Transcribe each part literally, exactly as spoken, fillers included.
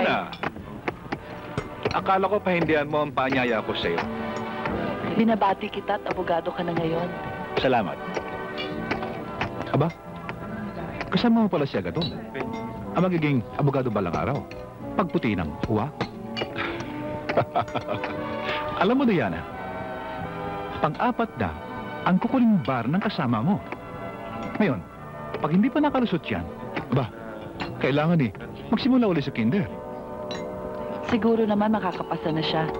Diana! Akala ko pahindihan mo ang paanyaya ko sa'yo. Binabati kita at abogado ka na ngayon. Salamat. Aba, kasama mo pala siya Agaton. Ang magiging abogado balang araw. Pagputi ng uwa. Alam mo, Diana, pang-apat na ang kukuling bar ng kasama mo. Ngayon, pag hindi pa nakalusot yan, aba, kailangan eh, magsimula ulit sa kinder. Siguro naman makakapasa na siya.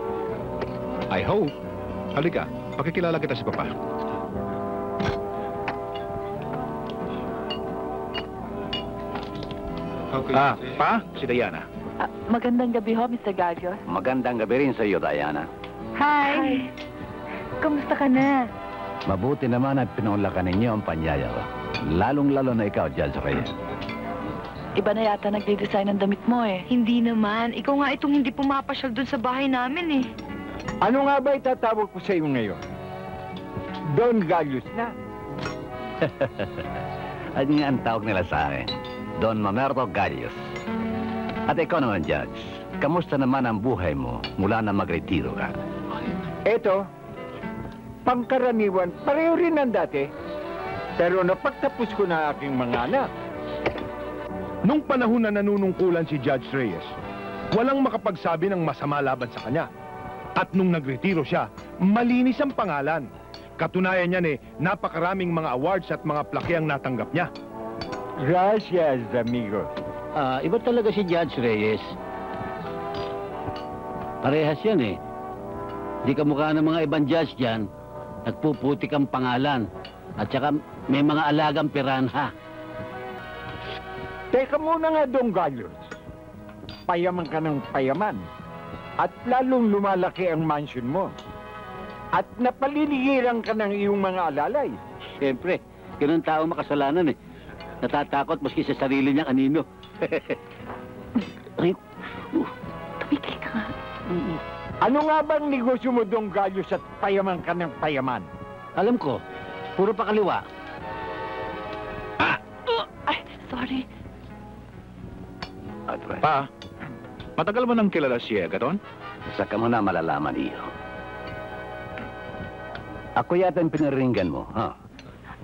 I hope. Halika, pakikilala kita si Papa. Ah, Pa, si Diana. Ah, magandang gabi ho, Mister Gallo. Magandang gabi rin sa iyo, Diana. Hi! Hi. Kamusta ka na? Mabuti naman at pinunlakan ninyo ang panyaya ko. Lalong-lalo na ikaw, Judge Reyes. Iba na yata nagde-design ang damit mo eh. Hindi naman. Ikaw nga itong hindi pumapasyal doon sa bahay namin eh. Ano nga ba itatawag ko sa iyo ngayon? Don Gallios na. At nga ang tawag nila sa akin, Don Mamerto Gallios. At ikaw naman, Judge, kamusta naman ang buhay mo mula na magretiro ka? Eto, pangkaraniwan, pareho rin ang dati. Pero napagtapos ko na aking mga anak. Nung panahon na nanunungkulan si Judge Reyes, walang makapagsabi ng masama laban sa kanya. At nung nagretiro siya, malinis ang pangalan. Katunayan niyan eh, napakaraming mga awards at mga plakyang natanggap niya. Gracias, amigos. Ah, iba talaga si Judge Reyes. Parehas yan eh. Di kamukha ng mga ibang judge dyan. Nagpuputik ang pangalan. At saka may mga alagang piranha. Teka muna nga, Don Gallios. Payaman ka ng payaman. At lalong lumalaki ang mansion mo. At napaliligiran ka ng iyong mga alalay. Siyempre, ganun tao makasalanan eh. Natatakot maski sa sarili niya kanino. Tumigil ka nga. Ano nga bang negosyo mo, Don Gallios, at payaman ka ng payaman? Alam ko, puro pakaliwa. Ah! Uh, ay, sorry. Pa, matagal mo nang kilala si Agaton? Saka mo na malalaman iyo. Ako yata ang pinaringgan mo, ha? Huh?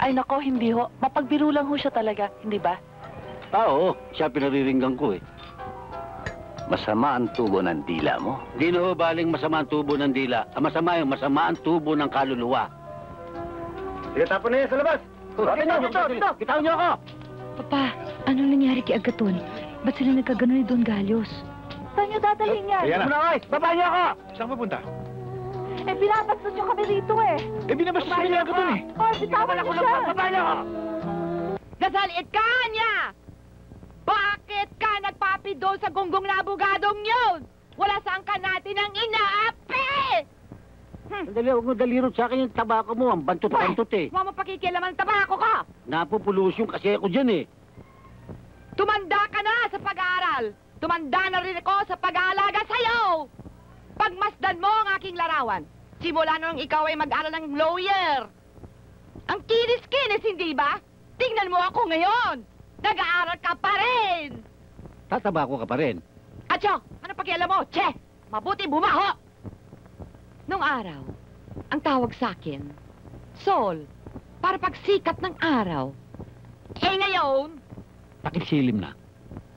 Ay, nako, hindi ho. Mapagbiro lang ho siya talaga, hindi ba? Ah, oo, siya pinariringgan ko eh. Masama ang tubo ng dila mo. Di na ho baling masama ang tubo ng dila. Ang masama yung masama ang tubo ng kaluluwa. Igatapon na yan sa labas! Oh, dito, dito, dito! Kitawan niyo ako! Papa, ano nangyari kay Agaton? Ba't sila nagkagano ni Don Gallios? Saan niyo dadalhin yan? Ayan na! Baba niyo ako! Saan papunta? Eh, binabagsot niyo kami rito eh! Eh, binabagsot niyo kami Agaton eh! Oh, bitawan niyo siya! Baba niyo ako! Nasaliit ka niya! Bakit ka nagpapi doon sa gunggong na abogadong yun? Wala saan ka natin ang inaapi! Hmm. Dali, huwag mo dalirot sa akin yung tabako mo. Ang bantot-bantot eh. Huwag mo pakikialaman ang tabako ka! Napupulusyon kasi ako dyan eh. Tumanda ka na sa pag-aaral. Tumanda na rin ako sa pag-aalaga sa'yo. Pagmasdan mo ang aking larawan. Simula nung ikaw ay mag-aral ng lawyer. Ang kinis-kinis, hindi ba? Tingnan mo ako ngayon. Nag-aaral ka pa rin! Tatabako ka pa rin. Atyo! Ano pakialam mo? Che! Mabuti bumaho! Nung araw, ang tawag sa akin, Sol, para pagsikat ng araw. Eh ngayon... Pakisilim na.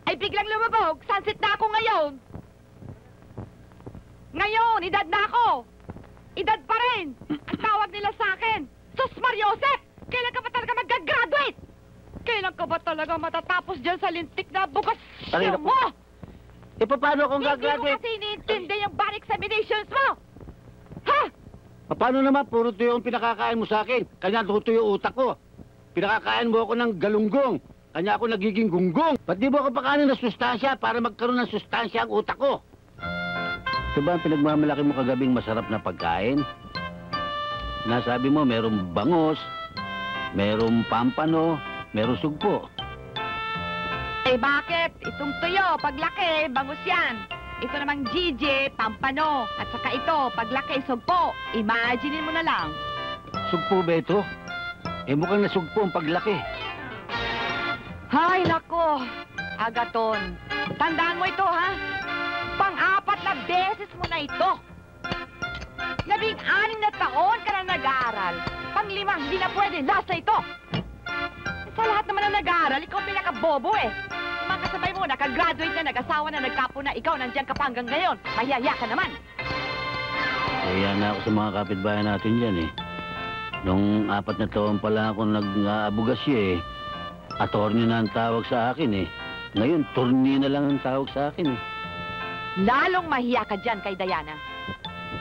Ay biglang lumabog! Sunset na ako ngayon! Ngayon, edad na ako! Edad pa rin! Ang tawag nila sa akin, Sus Mariosep! Kailan ka pa talaga mag-graduate? Kailan ka ba talaga matatapos dyan sa lintik na bukas siya mo? E paano kung gagraduate? Hindi ko kasi iniintindi yung bar examinations mo! Ha? Paano naman? Puro tuyo ang pinakakain mo sa akin. Kanya tutuyo utak ko. Pinakakain mo ako ng galunggong. Kanya ako nagiging gunggong. Ba't di mo ako pakanin ng sustansya para magkaroon ng sustansya ang utak ko? Ito ba ang pinagmamalaki mo kagabing masarap na pagkain? Nasabi mo merong bangos, merong pampano, merong sugpo. Eh bakit? Itong tuyo, paglaki, bangus yan. Ito namang G J, pampano. At saka ito, paglaki, sugpo. Imagine mo na lang. Sugpo ba ito? Eh mukhang nasugpo ang paglaki. Hay nako, Agaton. Tandaan mo ito, ha? Magiging anim na taon ka na nag-aaral. Panglima, hindi na pwede. Last na ito. Sa lahat naman na nag-aaral, ikaw pinaka-bobo eh. Mga kasabay mo, nakagraduate na, nag-asawa na, nagkapo na. Ikaw, nandiyan ka pa hanggang ngayon. Mahiyaya ka naman. Kaya na ako sa mga kapitbahay natin dyan eh. Nung apat na taon pala ako nag-aabugasya eh. Atorni na ang tawag sa akin eh. Ngayon, torni na lang ang tawag sa akin eh. Lalong mahiya ka dyan kay Diana.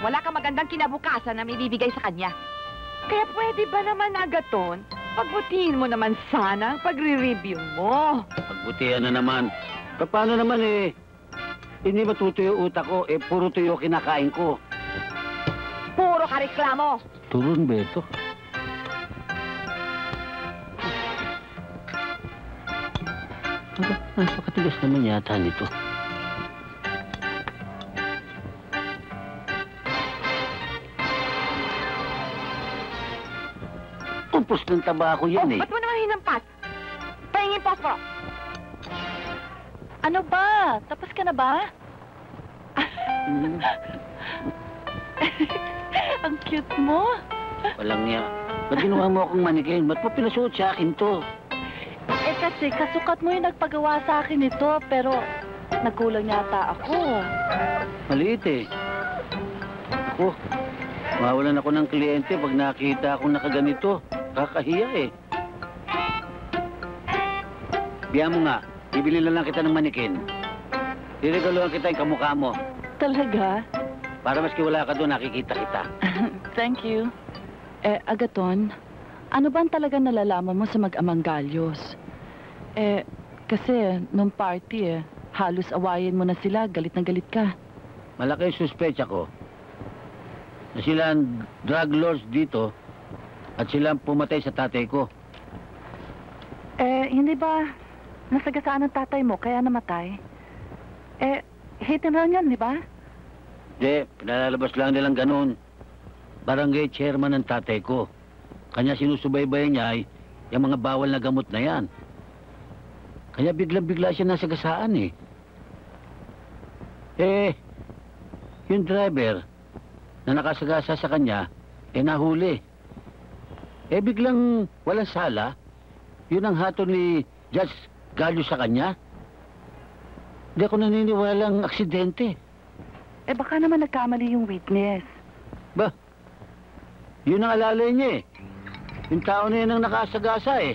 Wala kang magandang kinabukasan na may bibigay sa kanya. Kaya pwede ba naman, Agaton, pagbutihin mo naman sana ang pagre-review mo. Pagbutihan na naman. Paano naman eh? Hindi matutuyo utak ko, eh puro tuyo kinakain ko. Puro ka reklamo. Turun ba ito? Napakatigas naman yata nito. Tumpos ng tabako yan eh. Oh, ba't mo naman hinampas? Pahingin posporo. Ano ba? Tapos ka na ba? Mm. Ang cute mo. Walang niya. Ba't ginawa mo akong manikin? Ba't mo pinasuot sa akin to? Eh kasi kasukat mo yung nagpagawa sa akin ito, pero nagulang yata ako. Maliit eh. Ako, mawalan ako ng kliyente pag nakita akong nakaganito. Kakahiya eh. Biya mo nga, ibili na lang kita ng manikin. Diregaluhan kita yung kamukha mo. Talaga? Para maski wala ka doon, nakikita kita. Thank you. Eh, Agaton, ano ba talaga nalalaman mo sa mag-amang Gallios? Eh, kasi nung party eh, halos awayin mo na sila, galit na galit ka. Malaki yung suspecha ko na sila ang drug lords dito at sila ang pumatay sa tatay ko. Eh, hindi ba nasagasaan ang tatay mo kaya namatay? Eh, hate and run yan, di ba? Hindi, pinalalabas lang nilang ganun. Barangay chairman ng tatay ko. Kanya sinusubaybayan niya ay yung mga bawal na gamot na yan. Kaya biglang-bigla siya nasagasaan eh. Eh, yung driver na nakasagasa sa kanya, eh nahuli. Eh biglang walang sala, yun ang hatol ni Judge Gallo sa kanya. Hindi ako naniniwalang aksidente. Eh baka naman nagkamali yung witness. Ba, yun ang alalay niya eh. Yung tao na yun ang nakasagasa eh.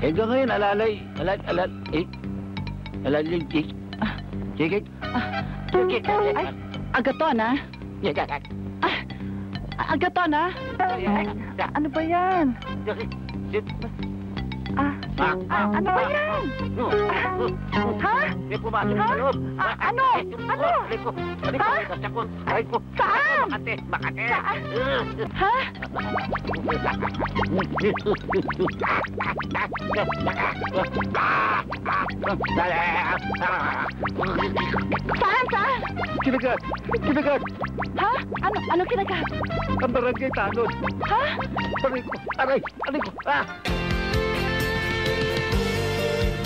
Hanggang ngayon, alalay, alal, alal, eh. Alalay, eh. Sige. Sige. Ay, Agaton ah. Ah, Agaton, ah? Ano ba yan? Ah, ano ba yan? Ha? Ha? Ano? Ano? Ha? Saan? Saan? Ha? Saan? Saan? Kinagat! Kinagat! Ha? Ano? Ano kinagat? Ang barangay tanod. Ha? Aray ko! Aray! Aray ko! Ah!